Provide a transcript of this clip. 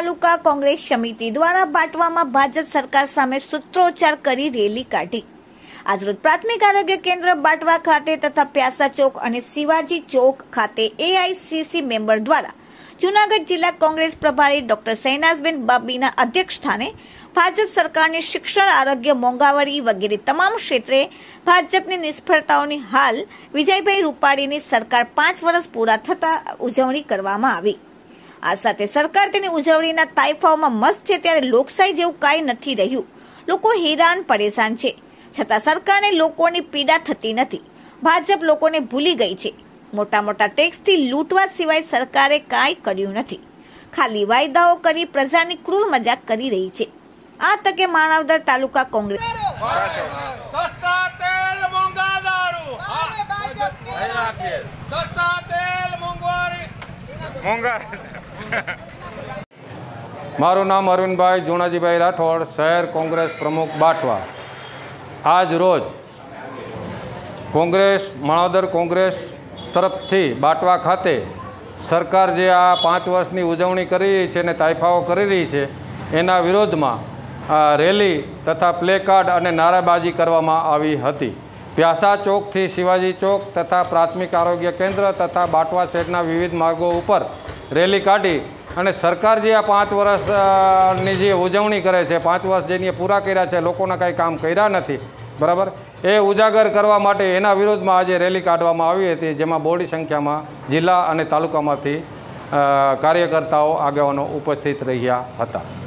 तालुका कांग्रेस समिति द्वारा बाटवामां भाजप सरकार सामे सूत्रोच्चार करी रेली काढी। आज रोज प्राथमिक आरोग्य केंद्र बाटवा खाते तथा प्यासा चौक अने शिवाजी चौक खाते एआईसीसी मेंबर द्वारा जूनागढ़ जिला कांग्रेस प्रभारी डॉक्टर शहनाज़बेन बाबीना अध्यक्ष स्थाने भाजप सरकारनी शिक्षण, आरोग्य, मोंघवारी वगैरह तमाम क्षेत्रे भाजपनी निष्फळताओनी हाल विजय भाई रूपाणीनी सरकार 5 वर्ष पूरा थता उजवणी करवामां आवी। आ साथे सरकार तेनी उजवणीना ताइफाओमां मस्त छे त्यारे लोकशाही जेवुं कांई नथी रह्युं। लोको हैरान परेशान छे छता सरकारने लोकोनी पीड़ा थती नथी। भाजप लोकोने भूली गई छे। मोटा मोटा टेक्सथी लूंटवा सिवाय सरकारे कांई कर्युं नथी। खाली वायदाओ करी प्रजानी क्रूर मजाक करी रही छे। आ तके माणावदर तालुका कांग्रेस मारू नाम अरविंद भाई जुणाजी भाई राठोड, शहर कांग्रेस प्रमुख बाटवा। आज रोज कांग्रेस माणावदर कांग्रेस तरफथी बाटवा खाते सरकार जे आ 5 वर्षनी उजवणी करी रही है ने ताइफाओ करी रही है एना विरोध में रेली तथा प्लेकार्ड और नाराबाजी करवामां आवी हती। प्यासा चौक थी शिवाजी चौक तथा प्राथमिक आरोग्य केन्द्र तथा बाटवा शेडना विविध मार्गों पर रेली काढ़ी अने सरकार जे आ 5 वर्षनी जे उजवणी करे छे, 5 वर्ष जेने पूरा कर्या छे, लोकोना कांई काम कर्या नथी, बराबर ए उजागर करवा माटे एना विरोधमां आज रेली काढवामां आवी हती, जेमां बहोळी संख्यामां जिल्ला अने तालुकामांथी कार्यकर्ताओ आगेवानो उपस्थित रह्या हता।